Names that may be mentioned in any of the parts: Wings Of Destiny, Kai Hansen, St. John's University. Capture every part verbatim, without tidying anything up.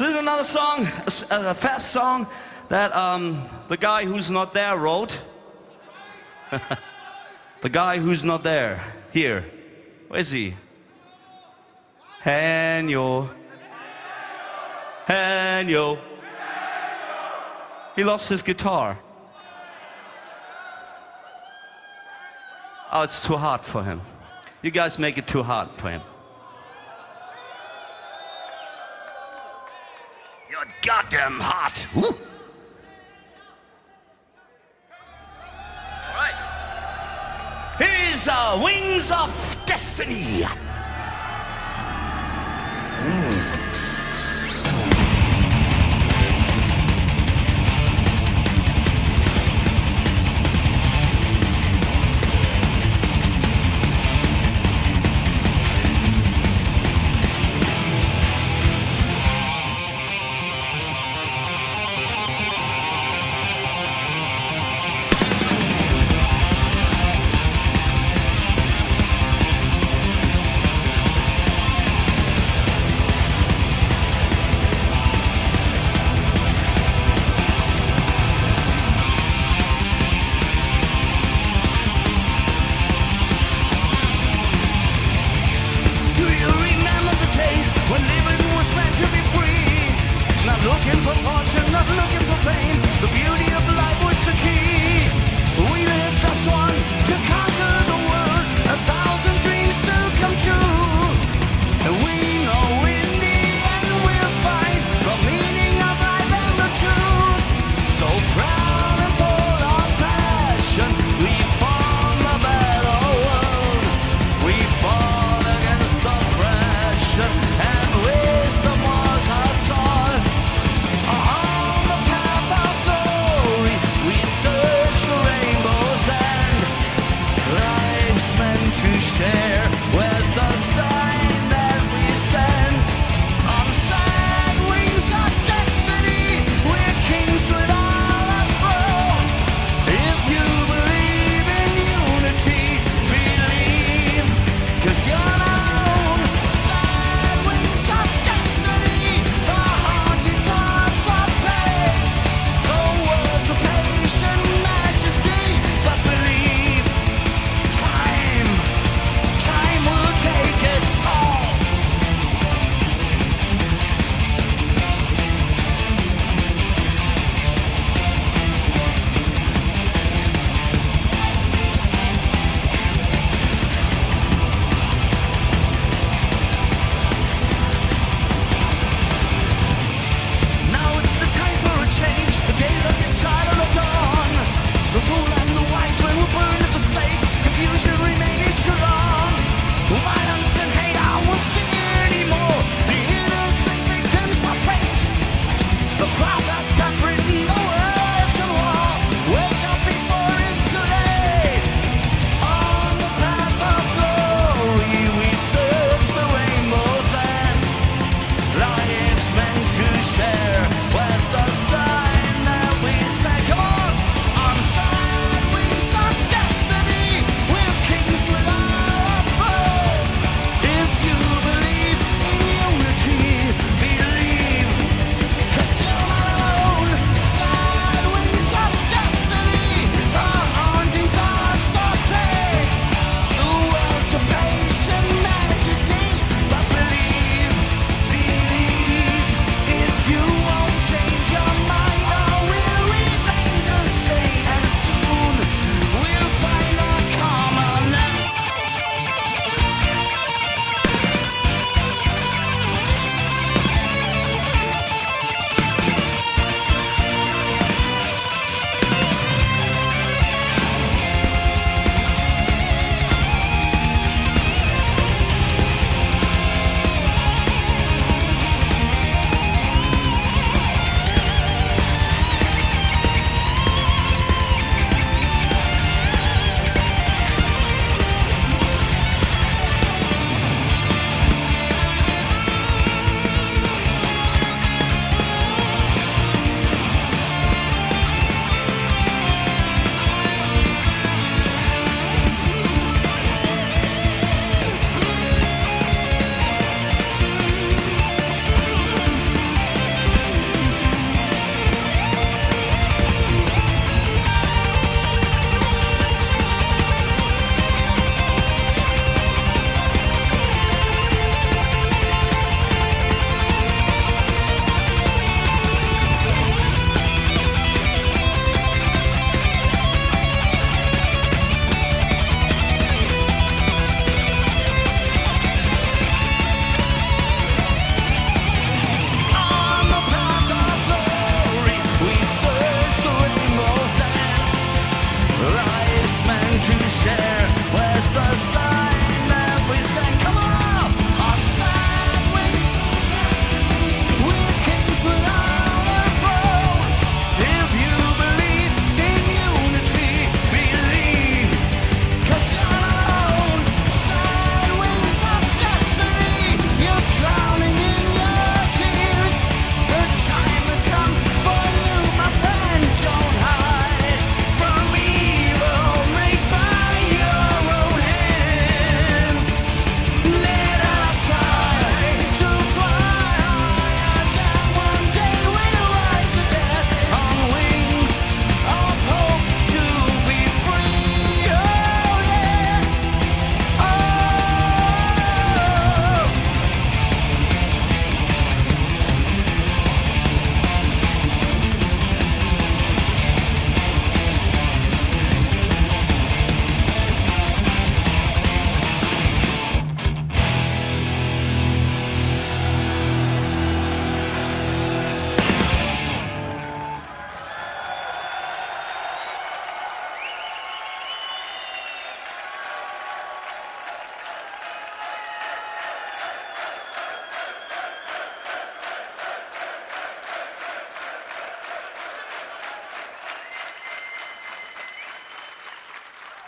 So there's another song, a, a fast song that um, the guy who's not there wrote. The guy who's not there, here. Where is he? Hanyo. Hanyo. He lost his guitar. Oh, it's too hard for him. You guys make it too hard for him. You're goddamn hot. Woo. Here's uh, Wings of Destiny. Mm.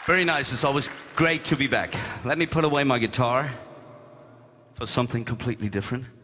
Very nice. It's always great to be back. Let me put away my guitar for something completely different.